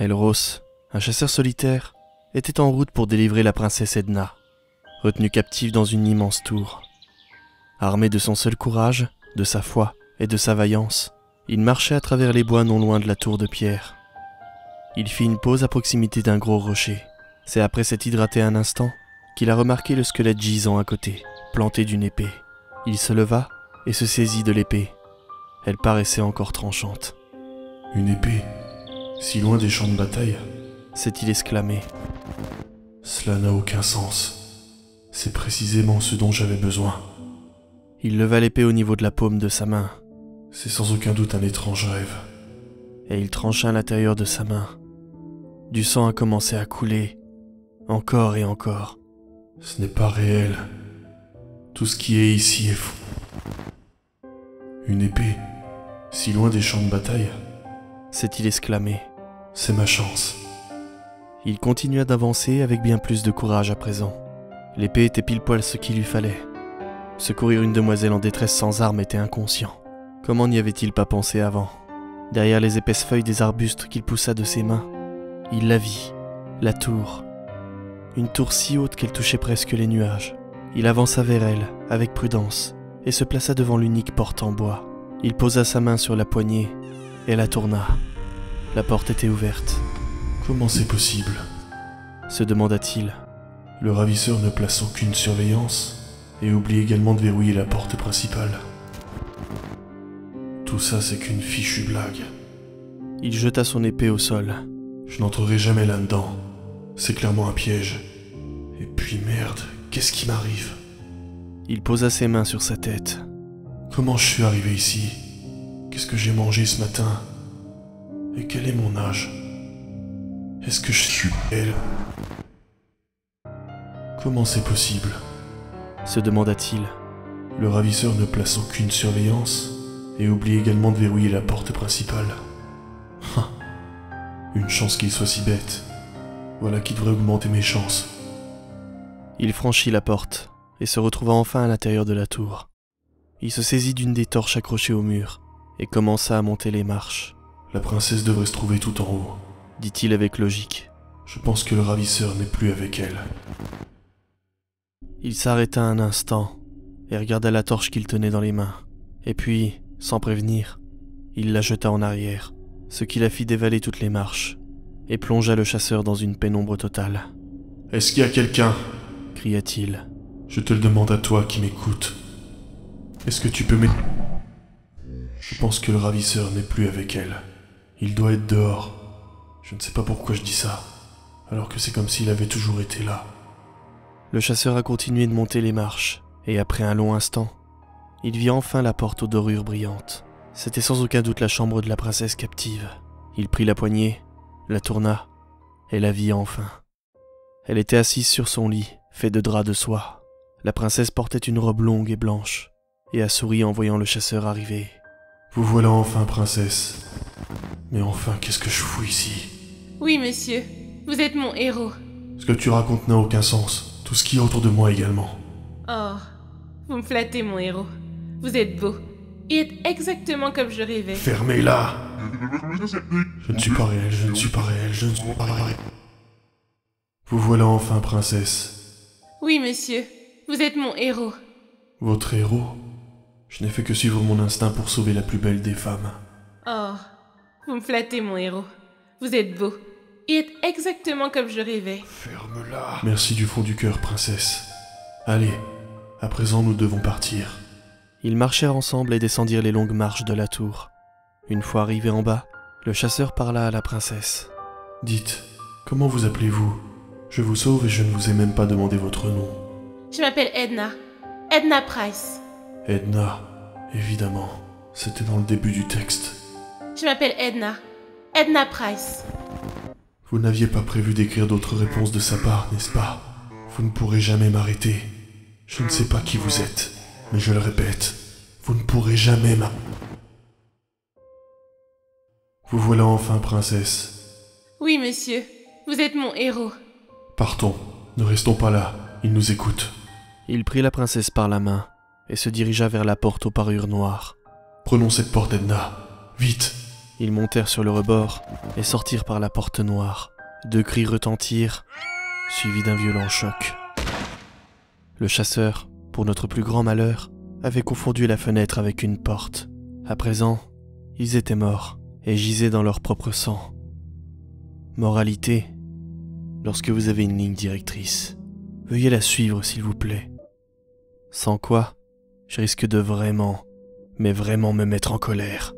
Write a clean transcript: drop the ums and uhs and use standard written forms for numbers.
Elros, un chasseur solitaire, était en route pour délivrer la princesse Edna, retenue captive dans une immense tour. Armé de son seul courage, de sa foi et de sa vaillance, il marchait à travers les bois non loin de la tour de pierre. Il fit une pause à proximité d'un gros rocher. C'est après s'être hydraté un instant qu'il a remarqué le squelette gisant à côté, planté d'une épée. Il se leva et se saisit de l'épée. Elle paraissait encore tranchante. « Une épée, si loin des champs de bataille ?» s'est-il exclamé. « Cela n'a aucun sens. C'est précisément ce dont j'avais besoin. » Il leva l'épée au niveau de la paume de sa main. « C'est sans aucun doute un étrange rêve. » Et il trancha à l'intérieur de sa main. Du sang a commencé à couler, encore et encore. « Ce n'est pas réel. Tout ce qui est ici est fou. » « Une épée, si loin des champs de bataille ?» s'est-il exclamé. « C'est ma chance. » Il continua d'avancer avec bien plus de courage à présent. L'épée était pile-poil ce qu'il lui fallait. Secourir une demoiselle en détresse sans armes était inconscient. Comment n'y avait-il pas pensé avant? Derrière les épaisses feuilles des arbustes qu'il poussa de ses mains, il la vit, la tour. Une tour si haute qu'elle touchait presque les nuages. Il avança vers elle, avec prudence, et se plaça devant l'unique porte en bois. Il posa sa main sur la poignée et la tourna. La porte était ouverte. « Comment c'est possible ?» se demanda-t-il. « Le ravisseur ne place aucune surveillance et oublie également de verrouiller la porte principale. Tout ça, c'est qu'une fichue blague. » Il jeta son épée au sol. « Je n'entrerai jamais là-dedans. C'est clairement un piège. Et puis merde, qu'est-ce qui m'arrive ?» Il posa ses mains sur sa tête. « Comment je suis arrivé ici? Qu'est-ce que j'ai mangé ce matin? Et quel est mon âge? Est-ce que je suis elle? Comment c'est possible ?» se demanda-t-il. « Le ravisseur ne place aucune surveillance et oublie également de verrouiller la porte principale. Une chance qu'il soit si bête. Voilà qui devrait augmenter mes chances. » Il franchit la porte et se retrouva enfin à l'intérieur de la tour. Il se saisit d'une des torches accrochées au mur et commença à monter les marches. « La princesse devrait se trouver tout en haut, » dit-il avec logique. « Je pense que le ravisseur n'est plus avec elle. » Il s'arrêta un instant et regarda la torche qu'il tenait dans les mains. Et puis, sans prévenir, il la jeta en arrière, ce qui la fit dévaler toutes les marches et plongea le chasseur dans une pénombre totale. « Est-ce qu'il y a quelqu'un » cria-t-il. « Je te le demande à toi qui m'écoute. Est-ce que tu peux m'aider ? » Je pense que le ravisseur n'est plus avec elle. Il doit être dehors. Je ne sais pas pourquoi je dis ça, alors que c'est comme s'il avait toujours été là. » Le chasseur a continué de monter les marches, et après un long instant, il vit enfin la porte aux dorures brillantes. C'était sans aucun doute la chambre de la princesse captive. Il prit la poignée, la tourna, et la vit enfin. Elle était assise sur son lit, fait de draps de soie. La princesse portait une robe longue et blanche, et a souri en voyant le chasseur arriver. « Vous voilà enfin, princesse. Mais enfin, qu'est-ce que je fous ici ?»« Oui, monsieur. Vous êtes mon héros. » »« Ce que tu racontes n'a aucun sens. Tout ce qui est autour de moi également. » »« Oh, vous me flattez, mon héros. Vous êtes beau. Et êtes exactement comme je rêvais. » »« Fermez-la !»« Je ne suis pas réel, je ne suis pas réel, je ne suis pas réel. » »« Vous voilà enfin, princesse. » »« Oui, monsieur. Vous êtes mon héros. » Votre héros? Je n'ai fait que suivre mon instinct pour sauver la plus belle des femmes. Oh, vous me flattez, mon héros. Vous êtes beau. Et êtes exactement comme je rêvais. Ferme-la. Merci du fond du cœur, princesse. Allez, à présent nous devons partir. Ils marchèrent ensemble et descendirent les longues marches de la tour. Une fois arrivés en bas, le chasseur parla à la princesse. « Dites, comment vous appelez-vous? Je vous sauve et je ne vous ai même pas demandé votre nom. » « Je m'appelle Edna. Edna Price. »« Edna, évidemment. C'était dans le début du texte. »« Je m'appelle Edna. Edna Price. » Vous n'aviez pas prévu d'écrire d'autres réponses de sa part, n'est-ce pas? Vous ne pourrez jamais m'arrêter. Je ne sais pas qui vous êtes, mais je le répète, vous ne pourrez jamais m'arrêter. » Vous voilà enfin, princesse. Oui, monsieur. Vous êtes mon héros. Partons. Ne restons pas là. Il nous écoute. » Il prit la princesse par la main et se dirigea vers la porte aux parures noires. « Prenons cette porte, Edna. Vite, Ils montèrent sur le rebord et sortirent par la porte noire. Deux cris retentirent, suivis d'un violent choc. Le chasseur, pour notre plus grand malheur, avait confondu la fenêtre avec une porte. À présent, ils étaient morts et gisaient dans leur propre sang. Moralité, lorsque vous avez une ligne directrice, veuillez la suivre s'il vous plaît. Sans quoi, je risque de vraiment, mais vraiment me mettre en colère.